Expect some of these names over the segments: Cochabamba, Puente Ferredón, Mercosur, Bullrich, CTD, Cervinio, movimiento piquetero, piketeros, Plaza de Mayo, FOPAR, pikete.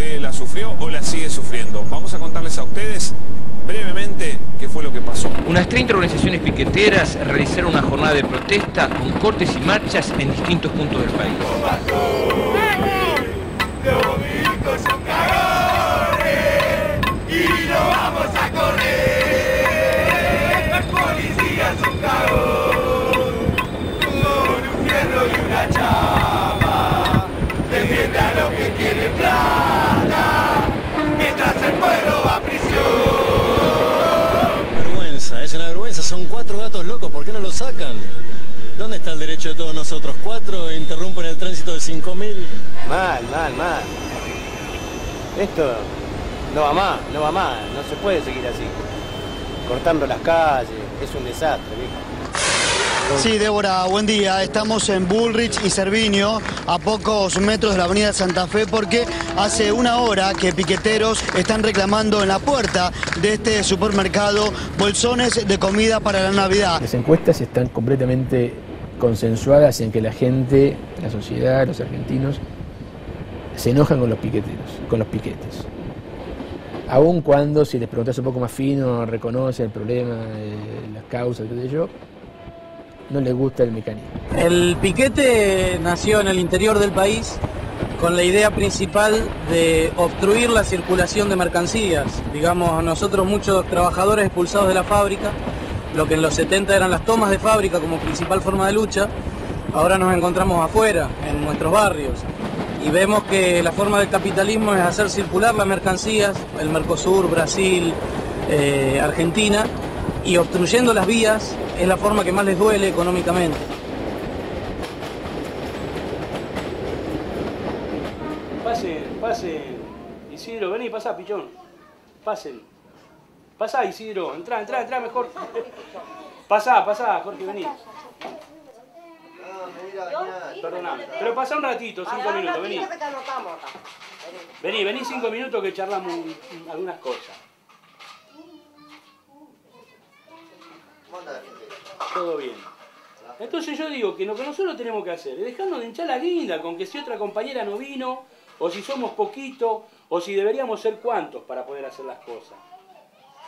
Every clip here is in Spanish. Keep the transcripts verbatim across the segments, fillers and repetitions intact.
usted la sufrió o la sigue sufriendo. Vamos a contarles a ustedes brevemente qué fue lo que pasó. Unas treinta organizaciones piqueteras realizaron una jornada de protesta con cortes y marchas en distintos puntos del país. Sacan. ¿Dónde está el derecho de todos nosotros? Cuatro interrumpen el tránsito de cinco mil. Mal, mal, mal. Esto no va más, no va más. No se puede seguir así. Cortando las calles. Es un desastre, viejo. Sí, Débora, buen día. Estamos en Bullrich y Cervinio, a pocos metros de la avenida Santa Fe, porque hace una hora que piqueteros están reclamando en la puerta de este supermercado bolsones de comida para la Navidad. Las encuestas están completamente consensuadas en que la gente, la sociedad, los argentinos, se enojan con los piqueteros, con los piquetes. Aun cuando, si les preguntás un poco más fino, reconoce el problema, eh, las causas, todo ello, no les gusta el mecanismo. El piquete nació en el interior del país con la idea principal de obstruir la circulación de mercancías. Digamos, nosotros muchos trabajadores expulsados de la fábrica, lo que en los setenta eran las tomas de fábrica como principal forma de lucha, ahora nos encontramos afuera, en nuestros barrios, y vemos que la forma del capitalismo es hacer circular las mercancías, el Mercosur, Brasil, eh, Argentina, y obstruyendo las vías es la forma que más les duele económicamente. Pase, Isidro, vení, pasá, pichón. Pasen. Pasá, Isidro, entrá, entrá, entrá mejor. Pasá, pasá, Jorge, vení. Perdóname, pero pasá un ratito, cinco minutos, vení. Vení, vení cinco minutos que charlamos algunas cosas. Todo bien. Entonces yo digo que lo que nosotros tenemos que hacer es dejarnos de hinchar la guinda con que si otra compañera no vino, o si somos poquitos, o si deberíamos ser cuantos para poder hacer las cosas.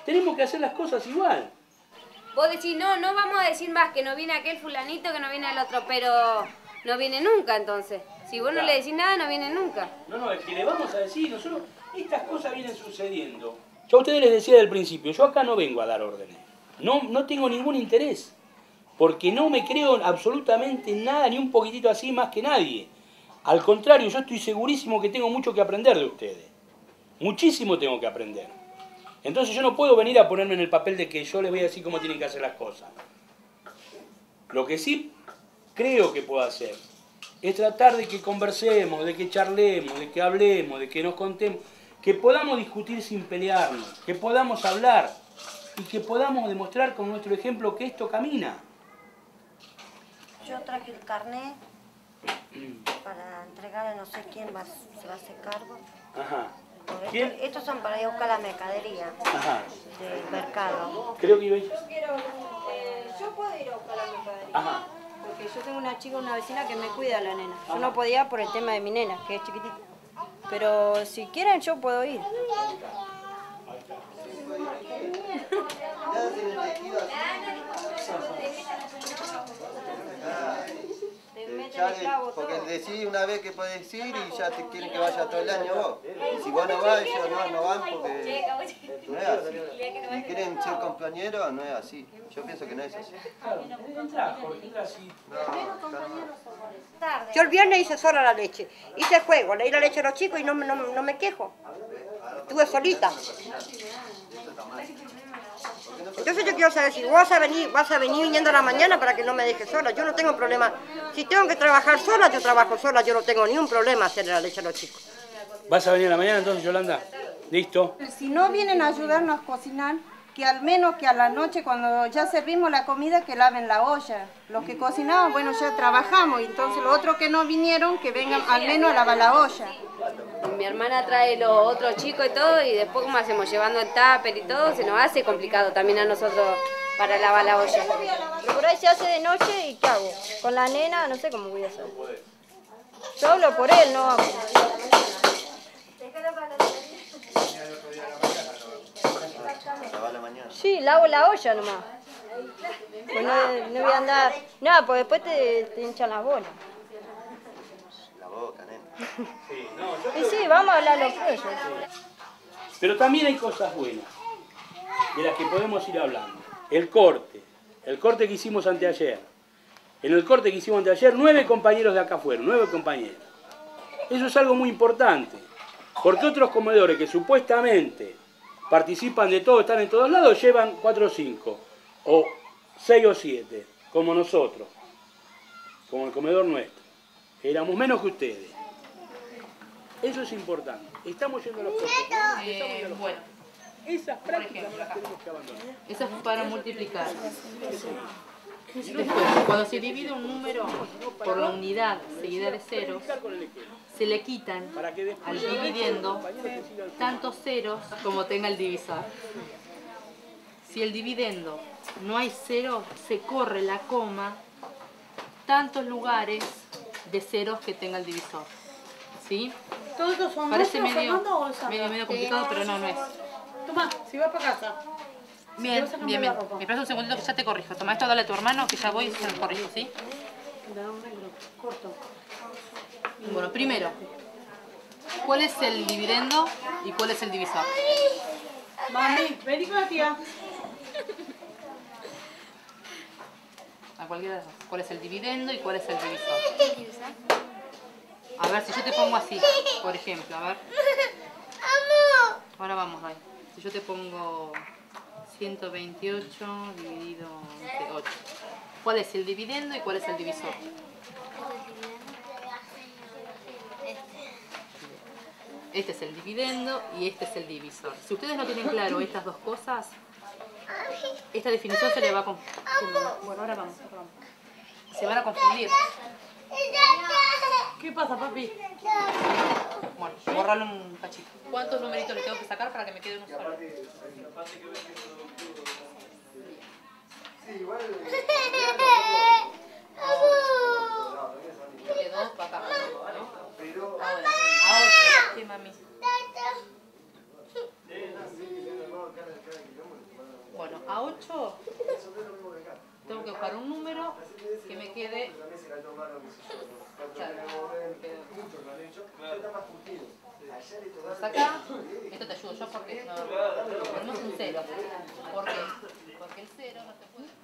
Tenemos que hacer las cosas igual. Vos decís, no, no vamos a decir más que no viene aquel fulanito, que no viene el otro, pero no viene nunca entonces. Si vos claro. No le decís nada, no viene nunca. No, no, es que le vamos a decir, nosotros, estas cosas vienen sucediendo. Yo a ustedes les decía desde el principio, yo acá no vengo a dar órdenes. No, no tengo ningún interés, porque no me creo absolutamente nada, ni un poquitito así más que nadie. Al contrario, yo estoy segurísimo que tengo mucho que aprender de ustedes. Muchísimo tengo que aprender. Entonces yo no puedo venir a ponerme en el papel de que yo les voy a decir cómo tienen que hacer las cosas. Lo que sí creo que puedo hacer es tratar de que conversemos, de que charlemos, de que hablemos, de que nos contemos, que podamos discutir sin pelearnos, que podamos hablar y que podamos demostrar con nuestro ejemplo que esto camina. Yo traje el carnet para entregar a no sé quién va, se va a hacer cargo. Ajá. ¿Quién? Estos, estos son para ir a buscar la mercadería. Ajá. Del mercado. Creo que iba a ir. Yo quiero, eh, yo puedo ir a buscar la mercadería. Ajá. Porque yo tengo una chica, una vecina que me cuida a la nena. Yo Ajá. no podía por el tema de mi nena, que es chiquitita. Pero si quieren yo puedo ir. Porque decís una vez que podés ir y ya te quieren que vaya todo el año vos. Y si vos no vas, ellos no, no van porque no es así. Si quieren ser compañeros, no es así. Yo pienso que no es así. Yo el viernes hice sola la leche. Hice el juego, leí la leche a los chicos y no, no, no me quejo. Estuve solita. Entonces yo quiero saber si vas a venir, vas a venir viniendo a la mañana para que no me dejes sola. Yo no tengo problema. Si tengo que trabajar sola, yo trabajo sola. Yo no tengo ningún problema hacerle la leche a los chicos. ¿Vas a venir a la mañana entonces, Yolanda? Listo. Si no vienen a ayudarnos a cocinar, que al menos que a la noche cuando ya servimos la comida, que laven la olla. Los que cocinaban, bueno, ya trabajamos. Entonces los otros que no vinieron, que vengan al menos a lavar la olla. Mi hermana trae los otros chicos y todo, y después como hacemos, llevando el tupper y todo, se nos hace complicado también a nosotros para lavar la olla. Por ahí se hace de noche y ¿qué hago? Con la nena no sé cómo voy a hacer. Yo hablo por él, no hago. lavo la olla nomás. Pues no, no voy a andar... No, pues después te, te hinchan las bolas. La boca, nena. Sí, no, yo... sí, sí, vamos a hablar los ellos. Pero también hay cosas buenas, de las que podemos ir hablando. El corte, el corte que hicimos anteayer. En el corte que hicimos anteayer, nueve compañeros de acá fueron, nueve compañeros. Eso es algo muy importante, porque otros comedores que supuestamente participan de todo, están en todos lados, llevan cuatro o cinco, o seis o siete, como nosotros, como el comedor nuestro. Éramos menos que ustedes. Eso es importante. Estamos yendo a los cortes. Eh, bueno, esas prácticas ejemplo, las tenemos que abandonar. Esas para multiplicar. Después, cuando se divide un número por la unidad seguida de ceros, se le quitan al dividendo tantos ceros como tenga el divisor. Si el dividendo no hay ceros, se corre la coma tantos lugares de ceros que tenga el divisor. ¿Sí? ¿Todos estos son nuestros? Parece medio, medio, medio complicado, pero no, no es. Tomá, si vas para casa. Bien, bien, bien. Me espera un segundito que ya te corrijo. Toma esto, dale a tu hermano que ya voy y se lo corrijo, ¿sí? Bueno, primero, ¿cuál es el dividendo y cuál es el divisor? Mami, vení con la tía. A cualquiera de las dos. ¿Cuál es el dividendo y cuál es el divisor? A ver, si yo te pongo así, por ejemplo, a ver. Ahora vamos, ahí. Si yo te pongo... ciento veintiocho dividido entre ocho. ¿Cuál es el dividendo y cuál es el divisor? Este es el dividendo y este es el divisor. Si ustedes no tienen claro estas dos cosas, esta definición se le va a confundir. Bueno, ahora vamos, ahora vamos. Se van a confundir. ¿Qué pasa, papi? Bueno, borralo un cachito. ¿Cuántos numeritos le tengo que sacar para que me quede uno solo? De dos para acá. Ahora, ahora, sí, mami. Bueno, a ocho tengo que buscar un número que me quede... Claro. Pues acá, esto te ayudo yo porque no... Ponemos un cero. ¿Por qué? Porque el cero no se puede...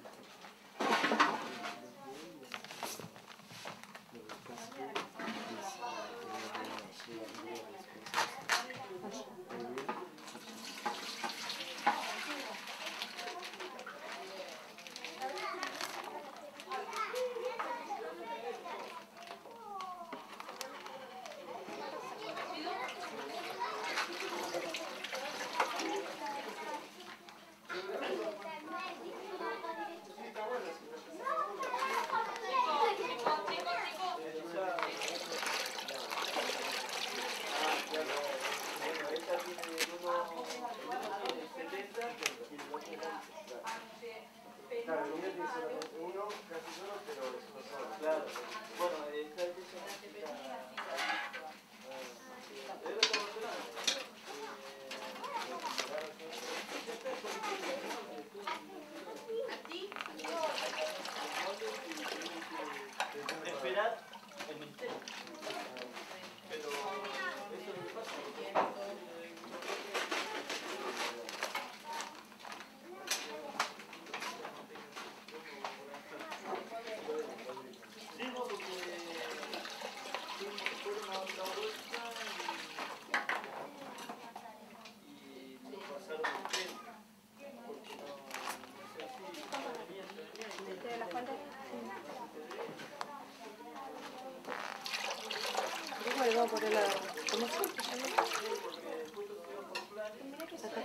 Por el lado. ¿Cómo se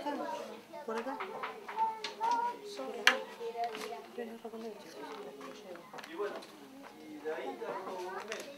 llama? ¿Por acá? Sobre acá. Yo no recomiendo que se lleve. Y bueno, y de ahí te hago un mes.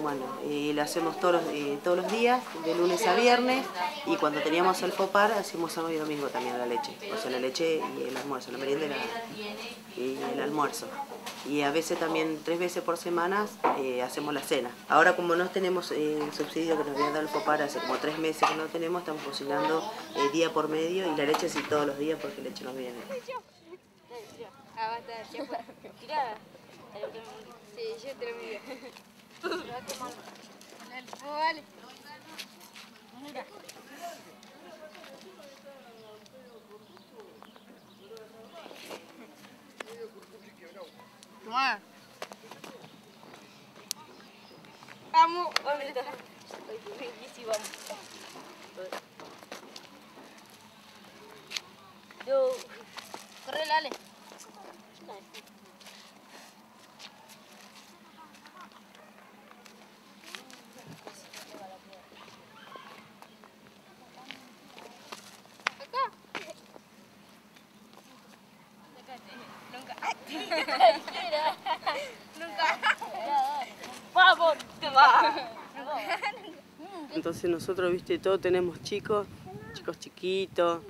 Bueno, y lo hacemos todos los, eh, todos los días, de lunes a viernes, y cuando teníamos el FOPAR hacíamos sábado y domingo también la leche. O sea, la leche y el almuerzo, la merienda y, la, y el almuerzo. Y a veces también tres veces por semana eh, hacemos la cena. Ahora como no tenemos eh, el subsidio que nos había dado el FOPAR hace como tres meses que no tenemos, estamos cocinando eh, día por medio y la leche sí todos los días porque leche nos viene. Vamos, vamos. Corre, dale. Entonces nosotros, viste, todos tenemos chicos, chicos chiquitos,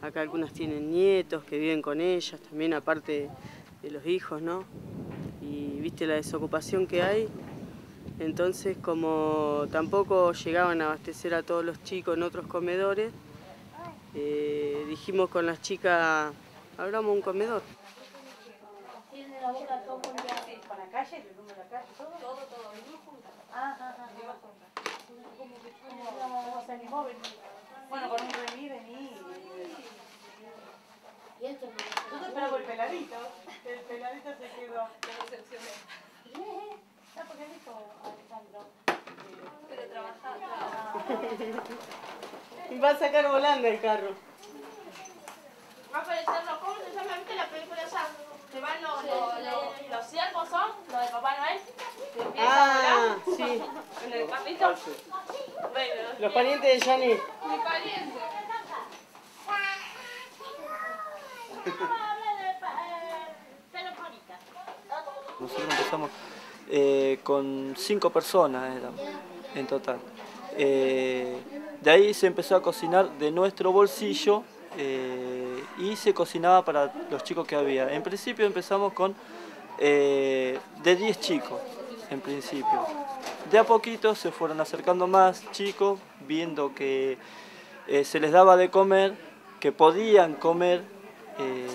acá algunas tienen nietos que viven con ellas, también aparte de los hijos, ¿no? Y viste la desocupación que hay, entonces como tampoco llegaban a abastecer a todos los chicos en otros comedores, eh, dijimos con las chicas, abramos un comedor. ¿Tienen la boca todo con la calle, el número de la calle, todo? Todo, todo, venimos juntas. Ah, ah, ah, venimos juntas. Bueno, con un vení, vení. Y esto es pero el peladito. El peladito se quedó. Te decepcioné. No, porque él dijo Alejandro. Pero trabajando. Va a sacar volando el carro. Va a aparecer los cómo se llama, ¿viste la película esa? Se van los, los, los, los ciervos son, los de Papá Noel. Se empiezan ah, a volar. Sí. En el capítulo. Bueno, los parientes de Johnny. Mi pariente. Nosotros empezamos eh, con cinco personas en total. Eh, de ahí se empezó a cocinar de nuestro bolsillo eh, y se cocinaba para los chicos que había. En principio empezamos con eh, de diez chicos, en principio. De a poquito se fueron acercando más chicos, viendo que eh, se les daba de comer, que podían comer eh,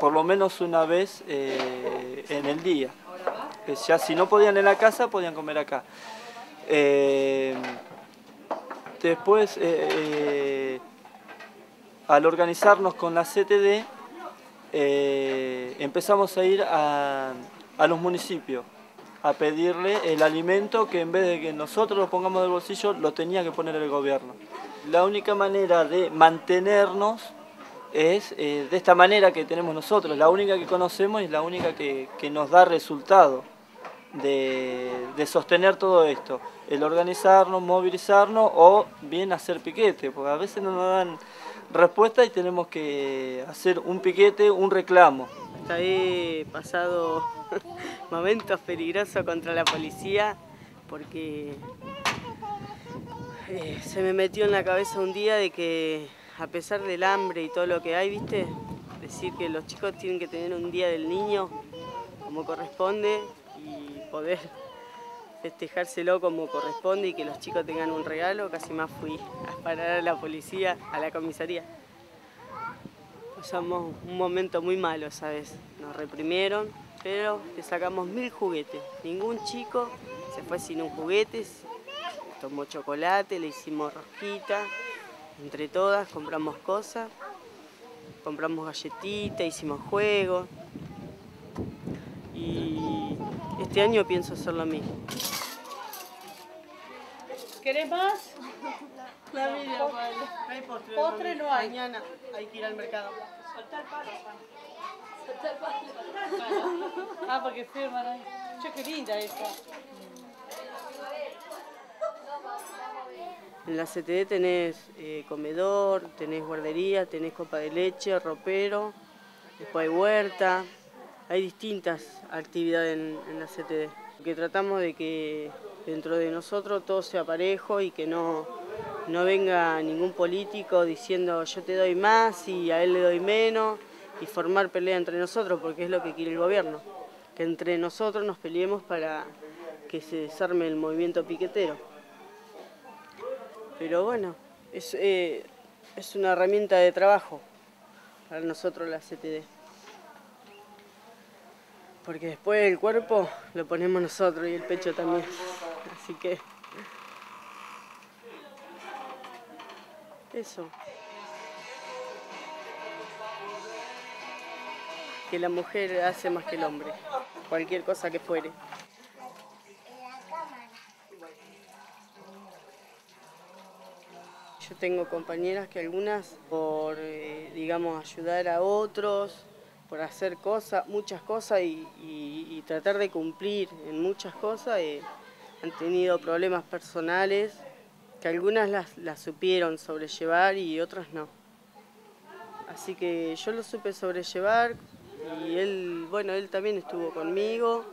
por lo menos una vez eh, en el día. Eh, ya si no podían en la casa, podían comer acá. Eh, después, eh, eh, al organizarnos con la C T D, eh, empezamos a ir a, a los municipios a pedirle el alimento que en vez de que nosotros lo pongamos del bolsillo, lo tenía que poner el gobierno. La única manera de mantenernos es eh, de esta manera que tenemos nosotros, la única que conocemos y la única que, que nos da resultado de, de sostener todo esto, el organizarnos, movilizarnos o bien hacer piquete, porque a veces no nos dan respuesta y tenemos que hacer un piquete, un reclamo. Hasta he pasado momentos peligrosos contra la policía porque eh, se me metió en la cabeza un día de que a pesar del hambre y todo lo que hay, ¿viste? Decir que los chicos tienen que tener un día del niño como corresponde y poder festejárselo como corresponde y que los chicos tengan un regalo, casi más fui a parar a la policía, a la comisaría. Pasamos un momento muy malo, ¿sabes? Nos reprimieron, pero le sacamos mil juguetes. Ningún chico se fue sin un juguete, tomó chocolate, le hicimos rosquita. Entre todas compramos cosas, compramos galletitas, hicimos juegos. Y este año pienso hacer lo mismo. ¿Querés más? La vida, no hay postre. Postre no hay. Mañana hay que ir al mercado. Soltá el palo, soltá el palo. Ah, porque firman ahí. Che, qué linda esta. En la C T D tenés eh, comedor, tenés guardería, tenés copa de leche, ropero, después hay huerta. Hay distintas actividades en, en la C T D. Lo que tratamos de que dentro de nosotros todo sea parejo y que no, no venga ningún político diciendo yo te doy más y a él le doy menos y formar pelea entre nosotros, porque es lo que quiere el gobierno, que entre nosotros nos peleemos para que se desarme el movimiento piquetero. Pero bueno, es, eh, es una herramienta de trabajo para nosotros la C T D. Porque después el cuerpo lo ponemos nosotros y el pecho también. Así que... eso. Que la mujer hace más que el hombre. Cualquier cosa que fuere. Yo tengo compañeras que algunas por, eh, digamos, ayudar a otros... por hacer cosas, muchas cosas y, y, y tratar de cumplir en muchas cosas. Eh, han tenido problemas personales que algunas las, las supieron sobrellevar y otras no. Así que yo lo supe sobrellevar y él, bueno, él también estuvo conmigo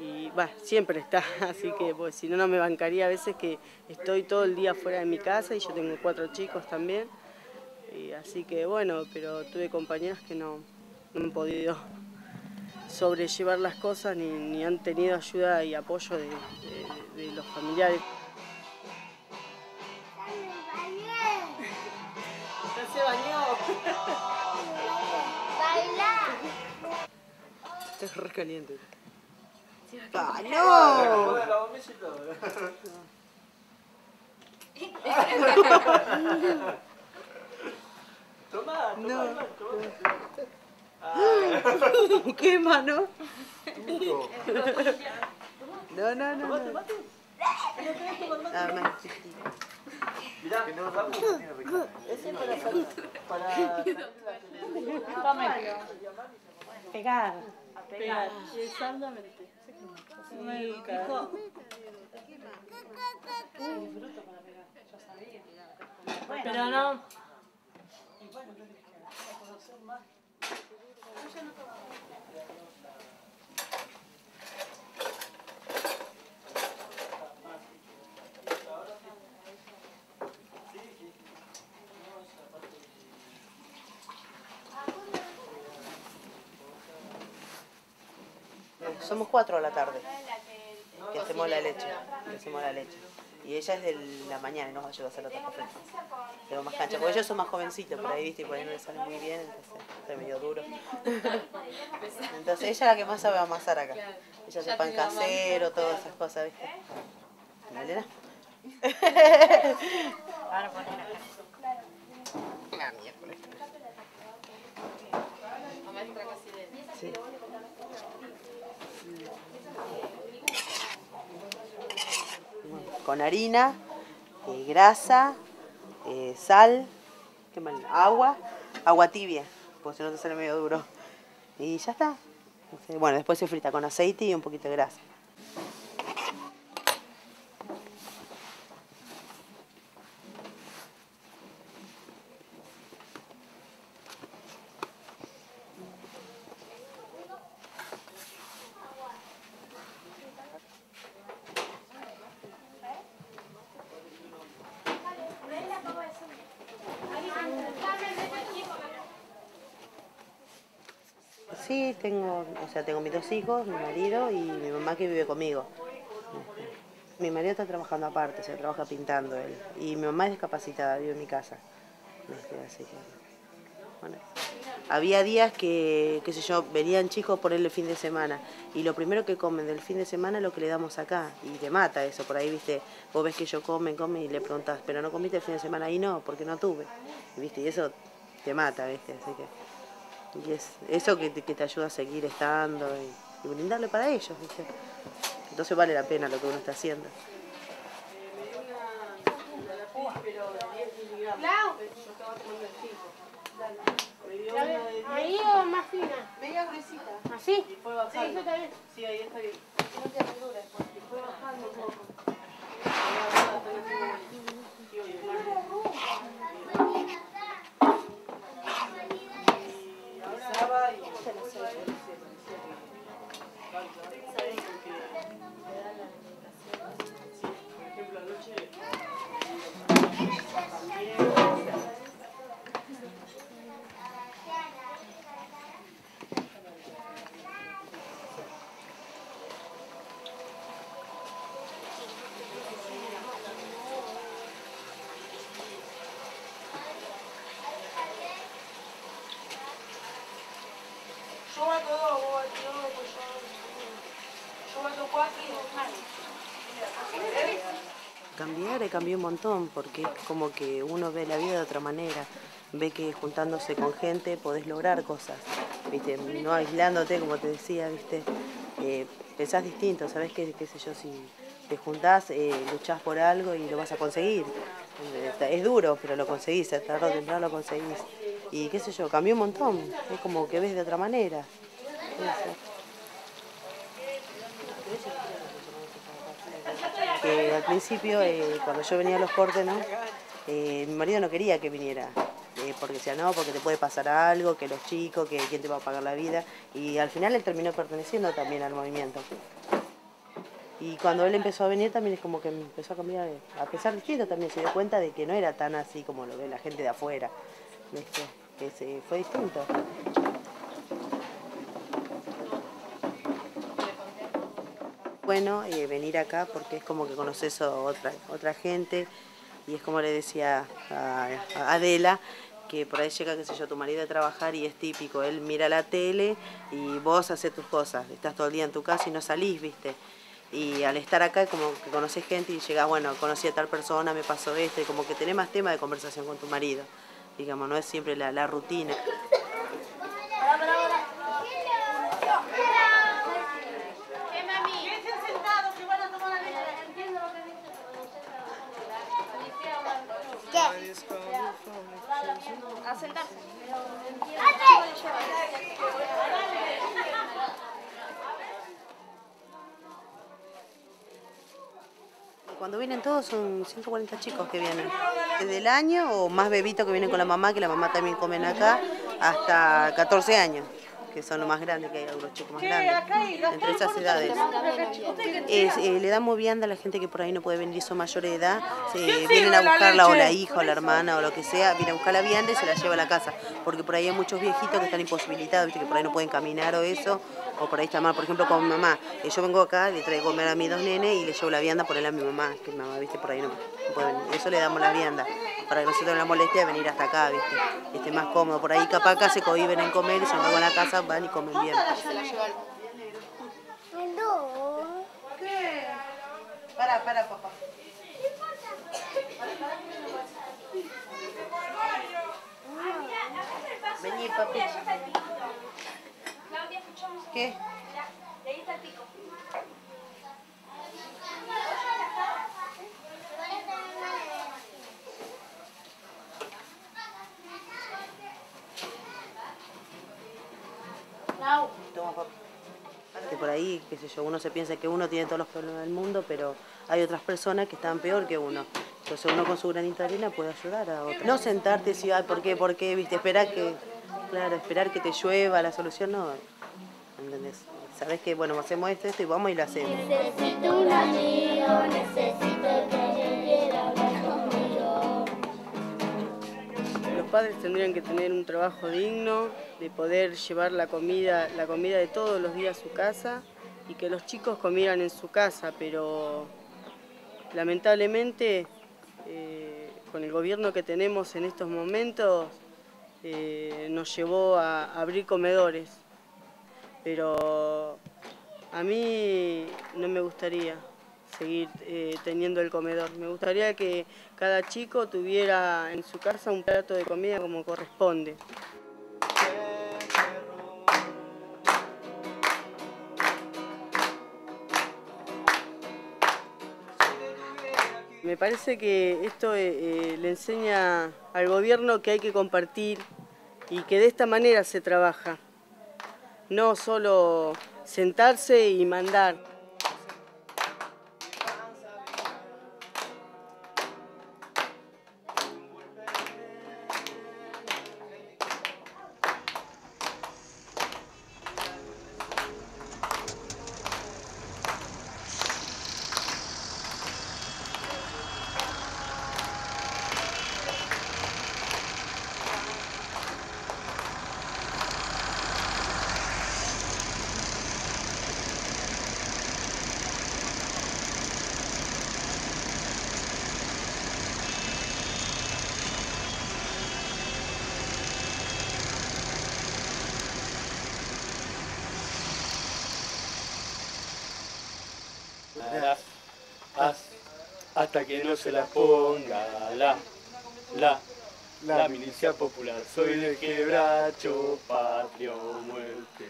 y bah, siempre está, así que pues, si no, no me bancaría a veces que estoy todo el día fuera de mi casa y yo tengo cuatro chicos también. Y así que bueno, pero tuve compañeras que no... no han podido sobrellevar las cosas ni, ni han tenido ayuda y apoyo de, de, de los familiares. ¡Ya se bañó! ¡Baila! Estás re caliente. ¡Ah, no! Toma, toma, toma. ¿Qué mano? No, no, no. ¿Tomate, tomate? Ah, más chiquito. Mirá, que no es rápido. Ese es para salir. Para... pegar. A pegar. Exactamente. Y pico. Un fruto para pegar. Yo sabía. Pero no. Y bueno, son más. Somos cuatro a la tarde que hacemos la leche, que hacemos la leche. Y ella es de la mañana y nos ayuda a hacer la otra café. Tengo más cancha, porque ellos son más jovencitos, por ahí, viste, y por ahí no les sale muy bien, entonces está medio duro. Entonces ella es la que más sabe amasar acá. Ella hace pan casero, todas esas cosas, viste. ¿Elena? Ahora ponen acá. La mierda por esto. Sí. Con harina, eh, grasa, eh, sal, ¿qué mal? agua, agua tibia, porque si no te sale medio duro. Y ya está. Bueno, después se frita con aceite y un poquito de grasa. Sí, tengo, o sea, tengo mis dos hijos, mi marido y mi mamá que vive conmigo. Mi marido está trabajando aparte, o sea, trabaja pintando él. Y mi mamá es discapacitada, vive en mi casa. Así que, bueno. Había días que, qué sé yo, venían chicos por él el fin de semana y lo primero que comen del fin de semana es lo que le damos acá y te mata eso, por ahí, viste, vos ves que yo comen, comen y le preguntás, pero no comiste el fin de semana y no, porque no tuve, viste, y eso te mata, viste, así que... y es eso que te, que te ayuda a seguir estando y, y brindarle para ellos, ¿viste? Entonces vale la pena lo que uno está haciendo. ¿Ahí o más fina? Media gruesita. ¿Así? Sí, eso está bien. Sí, ahí está bien. No te apertura después, y fue bajando un poco. ¿Sabes que le dan la alimentación? Cambiar, cambié un montón, porque es como que uno ve la vida de otra manera, ve que juntándose con gente podés lograr cosas, ¿viste? No aislándote, como te decía, ¿viste? Eh, pensás distinto, sabés que, qué sé yo, si te juntás, eh, luchás por algo y lo vas a conseguir. Es duro, pero lo conseguís, tarde o temprano lo conseguís. Y qué sé yo, cambié un montón, es como que ves de otra manera. Eso. Que al principio, eh, cuando yo venía a los cortes, ¿no? eh, mi marido no quería que viniera, eh, porque decía, no, porque te puede pasar algo, que los chicos, que quién te va a pagar la vida. Y al final él terminó perteneciendo también al movimiento. Y cuando él empezó a venir también es como que empezó a cambiar, a pesar de que también se dio cuenta de que no era tan así como lo ve la gente de afuera. ¿Viste? Que se, fue distinto. Bueno, eh, venir acá porque es como que conoces a otra, otra gente y es como le decía a, a Adela, que por ahí llega, qué sé yo, tu marido a trabajar y es típico, él mira la tele y vos haces tus cosas, estás todo el día en tu casa y no salís, ¿viste? Y al estar acá como que conoces gente y llegás, bueno, conocí a tal persona, me pasó esto, y como que tenés más tema de conversación con tu marido, digamos, no es siempre la, la rutina. A sentarse. Cuando vienen todos son ciento cuarenta chicos que vienen. Desde el año o más bebitos que vienen con la mamá, que la mamá también comen acá, hasta catorce años, que son los más grandes, que hay algunos chicos más grandes, entre esas edades. Es, eh, le damos vianda a la gente que por ahí no puede venir, son mayor de edad, eh, vienen a buscarla o la hija o la hermana o lo que sea, viene a buscar la vianda y se la lleva a la casa, porque por ahí hay muchos viejitos que están imposibilitados, ¿viste? Que por ahí no pueden caminar o eso, o por ahí está mal. Por ejemplo, con mi mamá, eh, yo vengo acá, le traigo comer a mis dos nenes y le llevo la vianda por él a mi mamá, que mi mamá, ¿viste? Por ahí no, no puede venir. Eso le damos la vianda, para que no se tenga la molestia de venir hasta acá, ¿viste? Que esté más cómodo. Por ahí capaz acá se cohiben en comer y se van a la casa, van y comen bien. ¿Qué? Para, para, papá. Vení, papi. ¿Qué? Ahí está el pico. Que por ahí, qué sé yo, uno se piensa que uno tiene todos los problemas del mundo, pero hay otras personas que están peor que uno. Entonces uno con su granito de arena puede ayudar a otros. No sentarte y decir, ay, ¿por qué? ¿Por qué? ¿Viste? Esperar que, claro, esperar que te llueva la solución, no. ¿Entendés? Sabés que, bueno, hacemos esto, esto y vamos y lo hacemos. Necesito un amigo, necesito que alguien quiera hablar conmigo. Los padres tendrían que tener un trabajo digno, de poder llevar la comida, la comida de todos los días a su casa y que los chicos comieran en su casa, pero lamentablemente eh, con el gobierno que tenemos en estos momentos eh, nos llevó a abrir comedores, pero a mí no me gustaría seguir eh, teniendo el comedor. Me gustaría que cada chico tuviera en su casa un plato de comida como corresponde. Me parece que esto eh, le enseña al gobierno que hay que compartir y que de esta manera se trabaja, no solo sentarse y mandar. hasta que no se las ponga la, la, la milicia popular. Soy del quebracho, patria o muerte,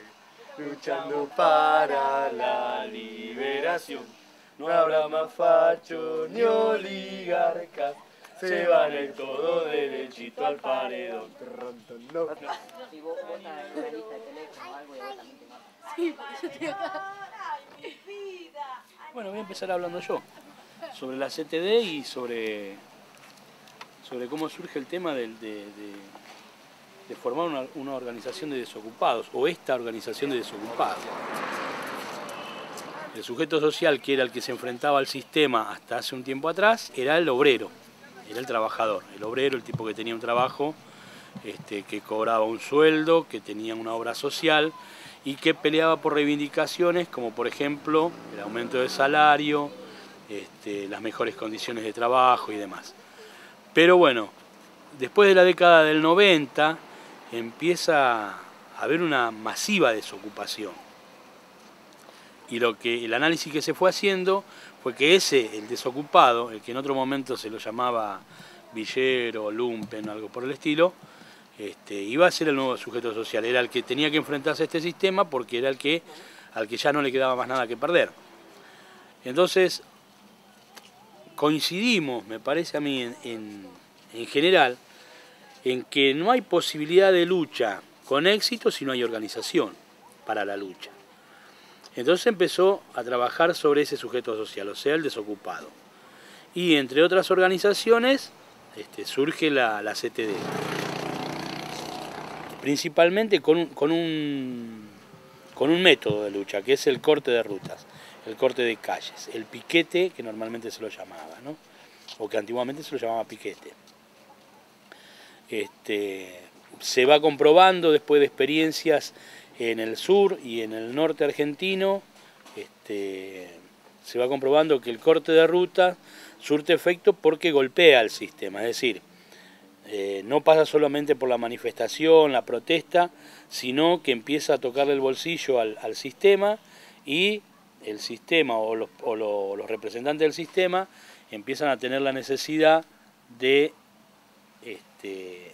luchando para la liberación. No habrá más fachos ni oligarcas, se van el todo derechito al paredón. Si vos votas en una lista de teléfono o algo, y vos también te matas. Sí, yo estoy acá. Bueno, voy a empezar hablando yo sobre la C T D y sobre, sobre cómo surge el tema de, de, de, de formar una, una organización de desocupados, o esta organización de desocupados. El sujeto social, que era el que se enfrentaba al sistema hasta hace un tiempo atrás, era el obrero, era el trabajador, el obrero, el tipo que tenía un trabajo, este, que cobraba un sueldo, que tenía una obra social y que peleaba por reivindicaciones como, por ejemplo, el aumento del salario, este, las mejores condiciones de trabajo y demás. Pero bueno, después de la década del noventa empieza a haber una masiva desocupación. Y lo que, el análisis que se fue haciendo fue que ese, el desocupado, el que en otro momento se lo llamaba villero, lumpen, algo por el estilo, este, iba a ser el nuevo sujeto social, era el que tenía que enfrentarse a este sistema porque era el que, al que ya no le quedaba más nada que perder. Entonces, coincidimos, me parece a mí, en, en, en general, en que no hay posibilidad de lucha con éxito si no hay organización para la lucha. Entonces empezó a trabajar sobre ese sujeto social, o sea, el desocupado. Y entre otras organizaciones este, surge la, la C T D. Principalmente con un, con, un, con un método de lucha, que es el corte de rutas, el corte de calles, el piquete, que normalmente se lo llamaba, ¿no? O que antiguamente se lo llamaba piquete. Este, se va comprobando después de experiencias en el sur y en el norte argentino, este, se va comprobando que el corte de ruta surte efecto porque golpea al sistema, es decir, eh, no pasa solamente por la manifestación, la protesta, sino que empieza a tocarle el bolsillo al, al sistema y el sistema o, los, o lo, los representantes del sistema empiezan a tener la necesidad de, este,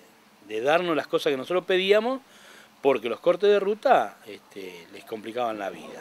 de darnos las cosas que nosotros pedíamos, porque los cortes de ruta este, les complicaban la vida.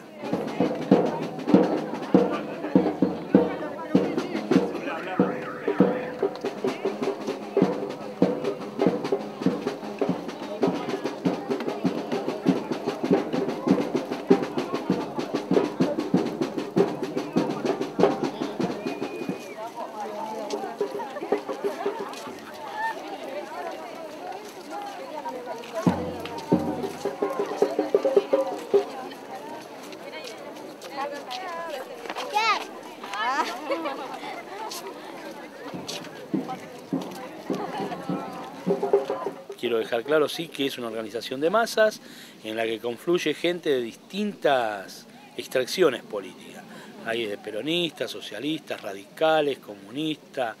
Quiero dejar claro, sí, que es una organización de masas en la que confluye gente de distintas extracciones políticas. Hay de peronistas, socialistas, radicales, comunistas,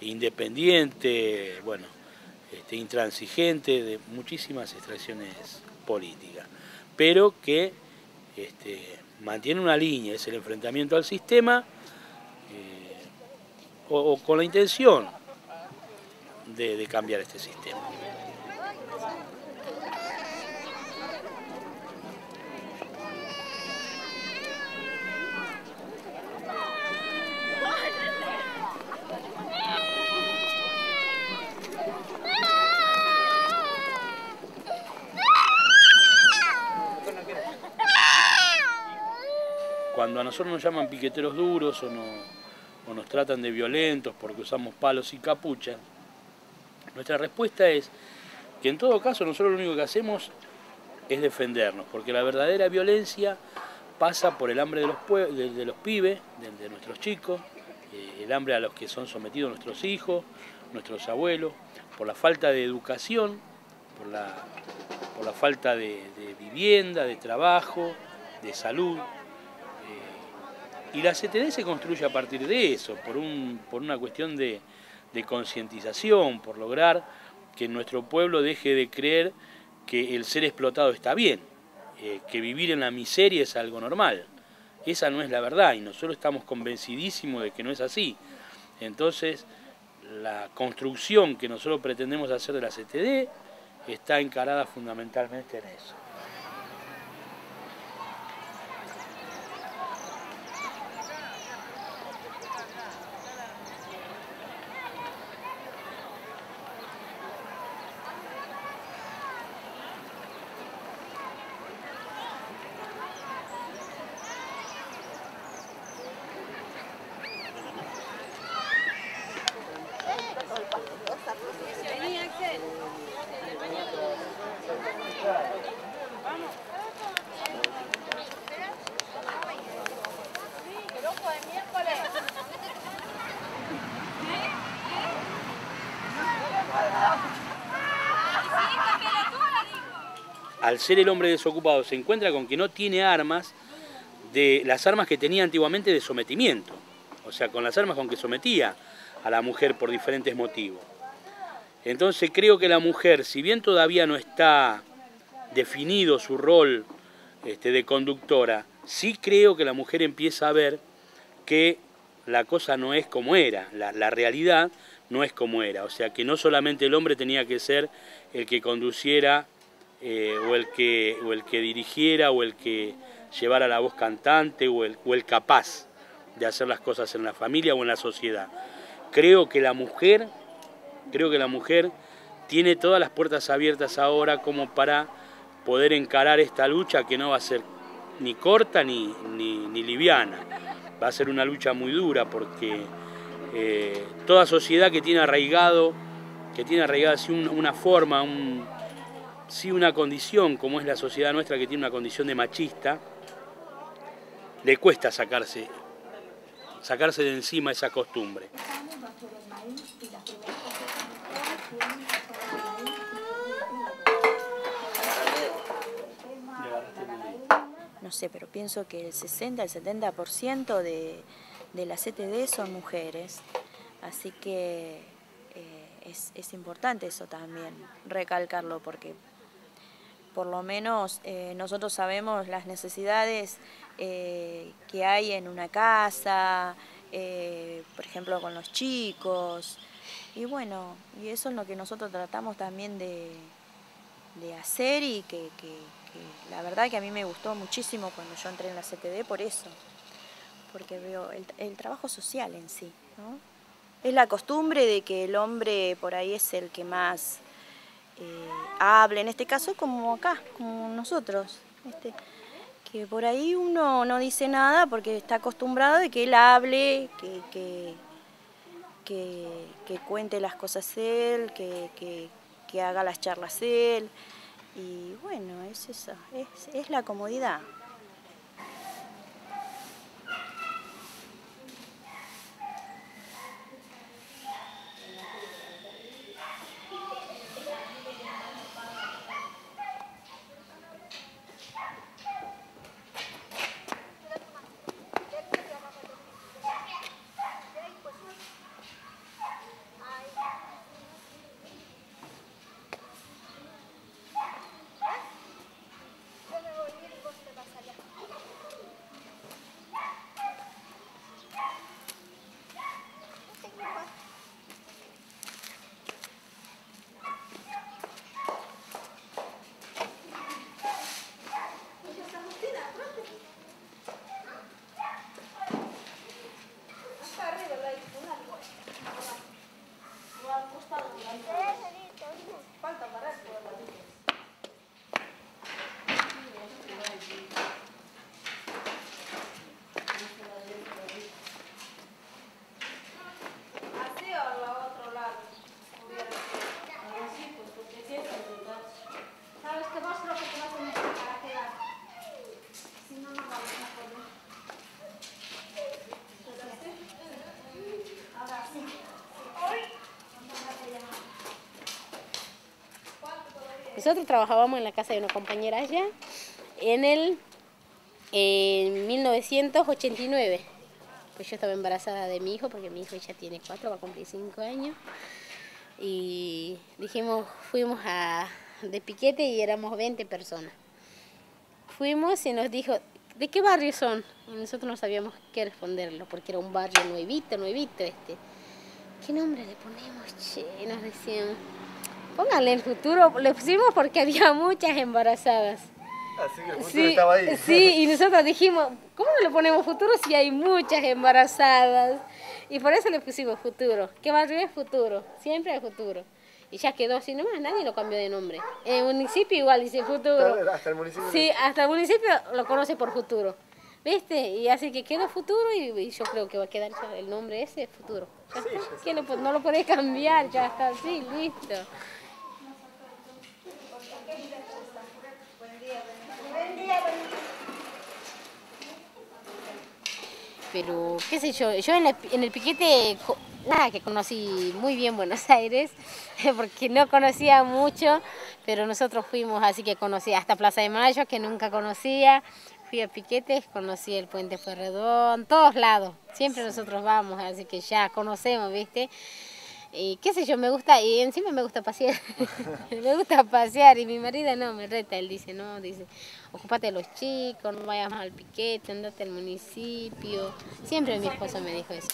independientes, bueno, este, intransigentes, de muchísimas extracciones políticas. Pero que este, mantiene una línea, es el enfrentamiento al sistema eh, o, o con la intención de, de cambiar este sistema. Cuando a nosotros nos llaman piqueteros duros o, no, o nos tratan de violentos porque usamos palos y capuchas, nuestra respuesta es que en todo caso nosotros lo único que hacemos es defendernos, porque la verdadera violencia pasa por el hambre de los, de, de los pibes, de, de nuestros chicos, eh, el hambre a los que son sometidos nuestros hijos, nuestros abuelos, por la falta de educación, por la, por la falta de, de vivienda, de trabajo, de salud. Y la C T D se construye a partir de eso, por, un, por una cuestión de, de concientización, por lograr que nuestro pueblo deje de creer que el ser explotado está bien, eh, que vivir en la miseria es algo normal. Esa no es la verdad y nosotros estamos convencidísimos de que no es así. Entonces, la construcción que nosotros pretendemos hacer de la C T D está encarada fundamentalmente en eso. Al ser el hombre desocupado se encuentra con que no tiene armas de las armas que tenía antiguamente de sometimiento, o sea, con las armas con que sometía a la mujer por diferentes motivos. Entonces creo que la mujer, si bien todavía no está definido su rol este, de conductora, sí creo que la mujer empieza a ver que la cosa no es como era, la, la realidad no es como era. O sea, que no solamente el hombre tenía que ser el que conduciera eh, o, el que, o el que dirigiera o el que llevara la voz cantante o el, o el capaz de hacer las cosas en la familia o en la sociedad. Creo que la mujer, creo que la mujer tiene todas las puertas abiertas ahora como para poder encarar esta lucha que no va a ser ni corta ni, ni, ni liviana. Va a ser una lucha muy dura porque eh, toda sociedad que tiene arraigado, que tiene arraigada sí, un, una forma, un, sí, una condición, como es la sociedad nuestra que tiene una condición de machista, le cuesta sacarse, sacarse de encima esa costumbre. No sé, pero pienso que el sesenta, el setenta por ciento de, de la C T D son mujeres, así que eh, es, es importante eso también, recalcarlo, porque por lo menos eh, nosotros sabemos las necesidades eh, que hay en una casa, eh, por ejemplo con los chicos, y bueno, y eso es lo que nosotros tratamos también de, de hacer y que... que la verdad que a mí me gustó muchísimo cuando yo entré en la C T D por eso, porque veo el, el trabajo social en sí, ¿no? Es la costumbre de que el hombre por ahí es el que más eh, habla, en este caso como acá, como nosotros, este, que por ahí uno no dice nada porque está acostumbrado de que él hable, que, que, que, que cuente las cosas él, que, que, que haga las charlas él. Y bueno, es eso, es, es la comodidad. Nosotros trabajábamos en la casa de una compañera allá en el en mil novecientos ochenta y nueve. Pues yo estaba embarazada de mi hijo, porque mi hijo ya tiene cuatro, va a cumplir cinco años. Y dijimos, fuimos a, de piquete y éramos veinte personas. Fuimos y nos dijo, ¿de qué barrio son? Y nosotros no sabíamos qué responderlo, porque era un barrio nuevito, nuevito este. ¿Qué nombre le ponemos? Che, nos decían. Pónganle el futuro. Le pusimos porque había muchas embarazadas. Así que el futuro sí, estaba ahí. Sí, y nosotros dijimos, ¿cómo le ponemos futuro si hay muchas embarazadas? Y por eso le pusimos futuro. ¿Qué barrio es futuro? Siempre hay futuro. Y ya quedó así nomás, nadie lo cambió de nombre. En el municipio igual dice futuro. ¿Hasta el municipio? Sí, hasta el municipio lo conoce por futuro. ¿Viste? Y así que quedó futuro y, y yo creo que va a quedar el nombre ese, futuro. Ya sí, está. Ya está. No lo podés cambiar, ya está así, listo. Pero, qué sé yo, yo en, la, en el piquete, nada, que conocí muy bien Buenos Aires, porque no conocía mucho, pero nosotros fuimos, así que conocí hasta Plaza de Mayo, que nunca conocía, fui a piquetes, conocí el Puente Ferredón, todos lados, siempre nosotros vamos, así que ya conocemos, ¿viste? Y qué sé yo, me gusta, y encima me gusta pasear, me gusta pasear, y mi marido no, me reta, él dice, no, dice, ocúpate de los chicos, no vayas más al piquete, andate al municipio, siempre mi esposo me dijo eso.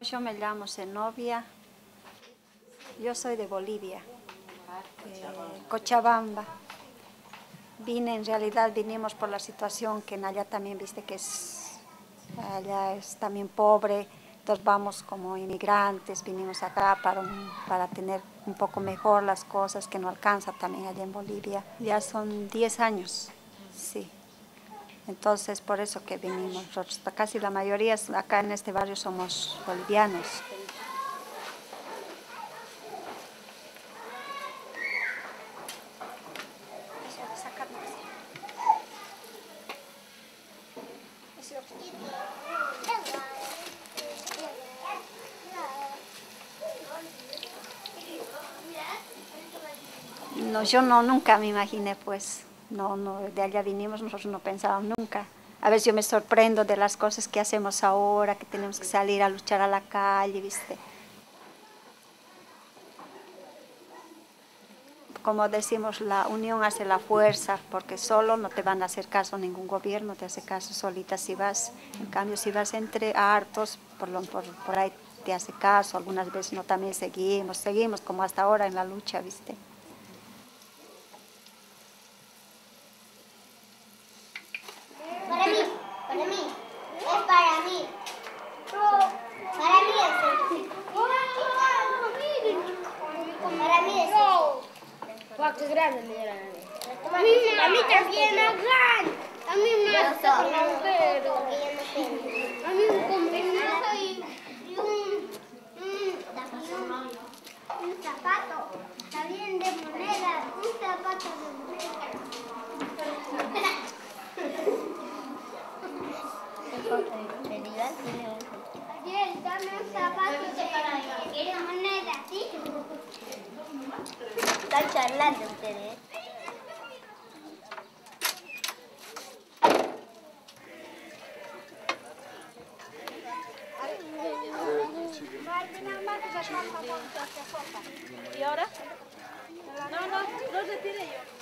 Yo me llamo Zenobia, yo soy de Bolivia, eh, Cochabamba. Vine, en realidad vinimos por la situación que en allá también, viste que es... Allá es también pobre, entonces vamos como inmigrantes, vinimos acá para, un, para tener un poco mejor las cosas que no alcanza también allá en Bolivia. Ya son diez años, sí. Entonces por eso que vinimos. Casi la mayoría acá en este barrio somos bolivianos. No, yo no, nunca me imaginé, pues, no, no, de allá vinimos, nosotros no pensábamos nunca. A veces yo me sorprendo de las cosas que hacemos ahora, que tenemos que salir a luchar a la calle, ¿viste? Como decimos, la unión hace la fuerza, porque solo no te van a hacer caso, ningún gobierno te hace caso, solita si vas. En cambio, si vas entre hartos, por, lo, por, por ahí te hace caso, algunas veces no, también seguimos, seguimos como hasta ahora en la lucha, ¿viste? A mí también me hagan, a mí me hacen pero a mí un combinado y un zapato, también de moneda, un zapato de moneda. Ariel, dame un zapato de moneda, ¿sí? Están charlando ustedes. ¿Y ahora? No, no, no se tire yo.